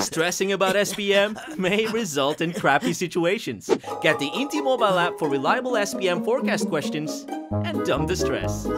Stressing about SPM may result in crappy situations. Get the INTI Mobile app for reliable SPM forecast questions and dump the stress.